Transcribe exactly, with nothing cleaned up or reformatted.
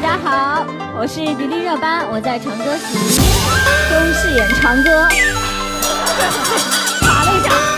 大家好，我是迪丽热巴，我在长歌洗衣中饰演长歌。卡了一下。